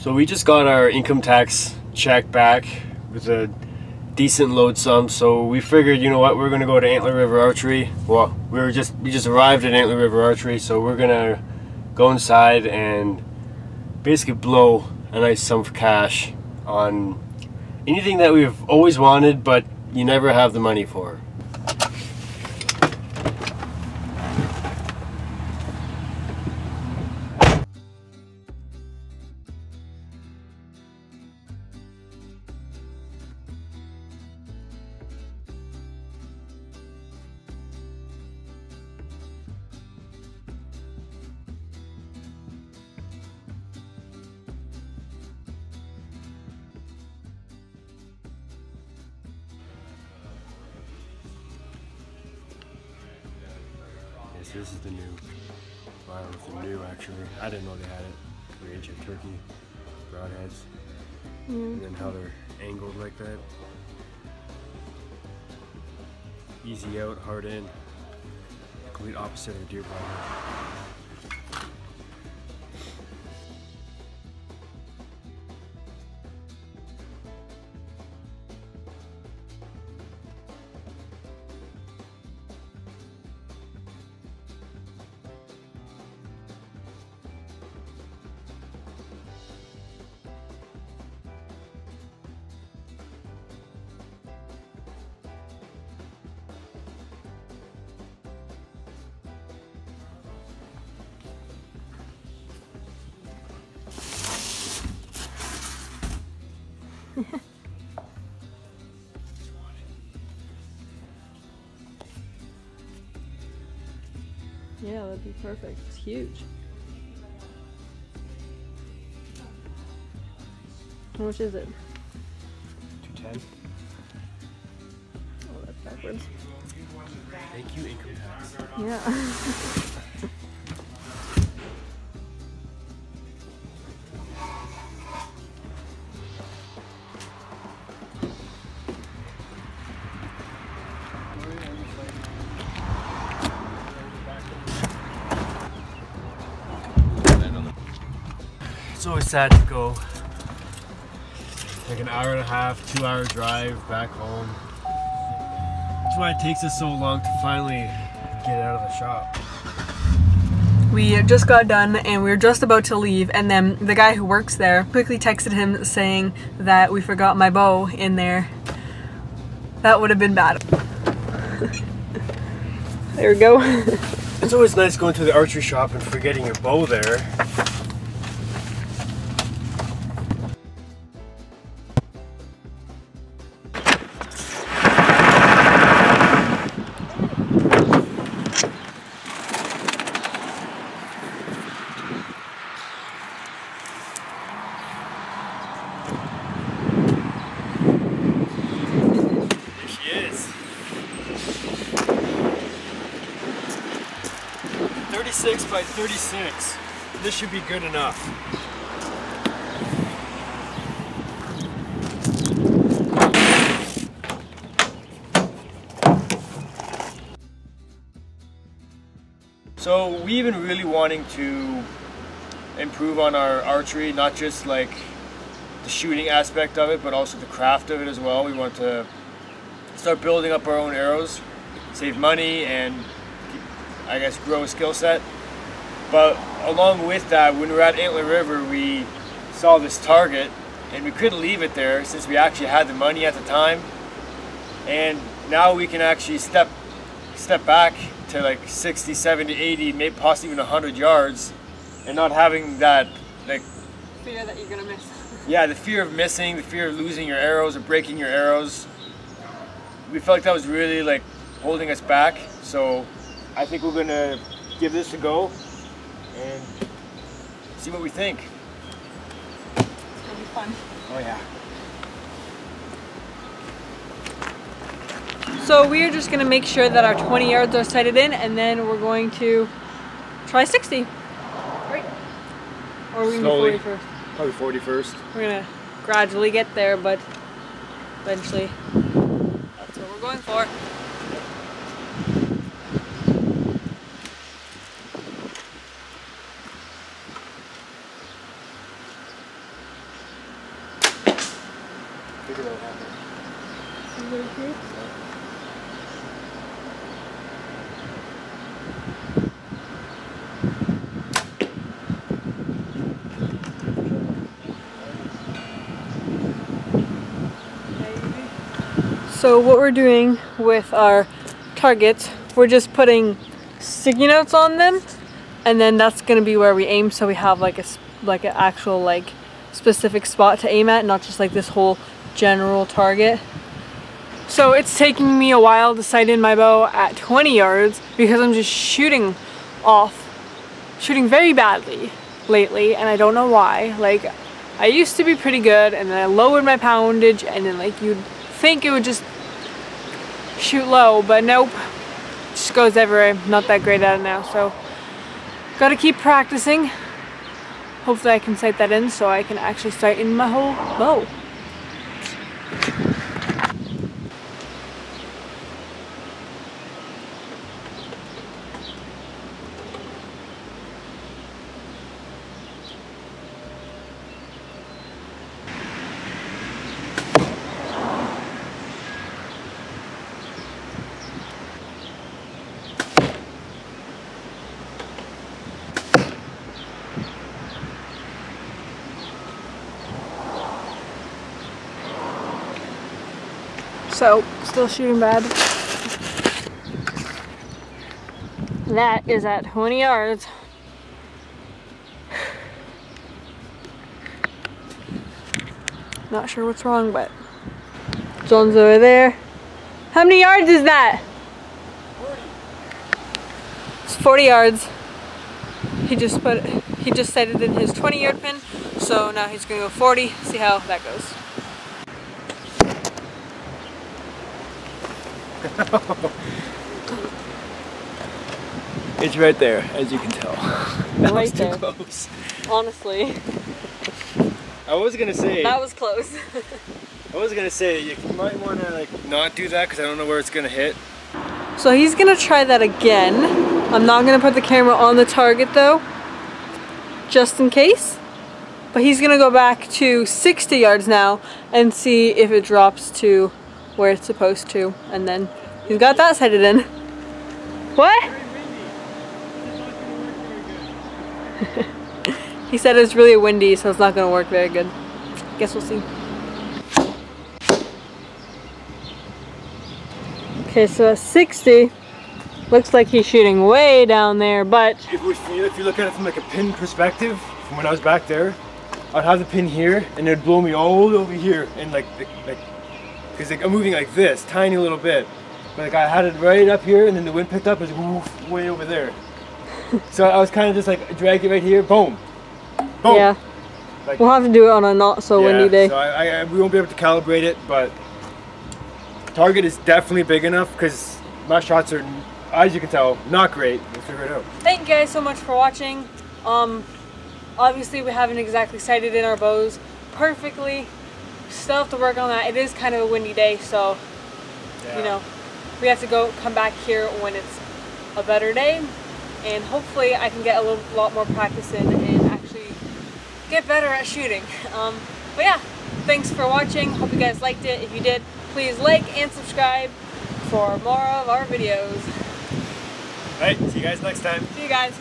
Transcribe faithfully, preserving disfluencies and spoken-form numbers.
So we just got our income tax check back with a decent load sum, so we figured, you know what, we're gonna go to Antler River Archery. Well, we were just we just arrived at Antler River Archery, so we're gonna go inside and basically blow a nice sum for cash on anything that we've always wanted but you never have the money for. So this is the new barn with the new actually. I didn't know they had it. Range of turkey, broadheads, mm. and then how they're angled like that. Easy out, hard in. Complete opposite of deer broadhead. Yeah, that'd be perfect. It's huge. How much is it? two ten. Oh, that's backwards. Thank you, income tax. Yeah. It's always sad to go like an hour and a half, two hour drive back home. That's why it takes us so long to finally get out of the shop. We just got done and we were just about to leave, and then the guy who works there quickly texted him saying that we forgot my bow in there. That would have been bad. There we go. It's always nice going to the archery shop and forgetting your bow there. thirty-six by thirty-six. This should be good enough. So we've been really wanting to improve on our archery, not just like the shooting aspect of it, but also the craft of it as well. We want to start building up our own arrows, save money, and I guess grow a skill set. But along with that, when we were at Antler River, we saw this target and we couldn't leave it there since we actually had the money at the time. And now we can actually step step back to like sixty, seventy, eighty, maybe possibly even a hundred yards, and not having that like fear that you're gonna miss. Yeah, the fear of missing, the fear of losing your arrows or breaking your arrows. We felt like that was really like holding us back. So I think we're gonna give this a go and see what we think. It's gonna be fun. Oh yeah. So we're just gonna make sure that our twenty yards are sighted in, and then we're going to try sixty. Right? Or are we gonna do forty first? Probably forty first. We're gonna gradually get there, but eventually that's what we're going for. figure that out. Is it okay? So what we're doing with our targets, we're just putting sticky notes on them, and then that's going to be where we aim, so we have like a like an actual like specific spot to aim at, not just like this whole general target. So it's taking me a while to sight in my bow at twenty yards because I'm just shooting off, shooting very badly lately, and I don't know why. Like I used to be pretty good, and then I lowered my poundage, and then like you'd think it would just shoot low, but nope, it just goes everywhere. I'm not that great at it now, so gotta keep practicing. Hopefully I can sight that in so I can actually sight in my whole bow. So, still shooting bad. That is at twenty yards. Not sure what's wrong, but John's over there. How many yards is that? forty. It's forty yards. He just put, he just sighted in his twenty yard pin, so now he's gonna go forty. See how that goes. It's right there, as you can tell. That right was too there. Close. Honestly. I was gonna say. That was close. I was gonna say you might want to like not do that because I don't know where it's gonna hit. So he's gonna try that again. I'm not gonna put the camera on the target though, just in case. But he's gonna go back to sixty yards now and see if it drops to where it's supposed to, and then he's got that sighted in. What? He said it's really windy, so it's not gonna work very good. Guess we'll see. Okay, so sixty. Looks like he's shooting way down there, but if, we, if you look at it from like a pin perspective, from when I was back there, I'd have the pin here, and it'd blow me all over here, and like, like because like, I'm moving like this, tiny little bit. But like I had it right up here, and then the wind picked up, it was way over there. So I was kind of just like, dragged it right here, boom, boom. Yeah, like, we'll have to do it on a not so yeah, windy day. So I, I, we won't be able to calibrate it, but target is definitely big enough because my shots are, as you can tell, not great. We'll figure it out. Thank you guys so much for watching. Um, obviously we haven't exactly sighted in our bows perfectly. Still have to work on that. It is kind of a windy day, so yeah. You know, we have to go come back here when it's a better day, and hopefully I can get a little, lot more practice in and actually get better at shooting. Um, but yeah, thanks for watching. Hope you guys liked it. If you did, please like and subscribe for more of our videos. All right, see you guys next time. See you guys.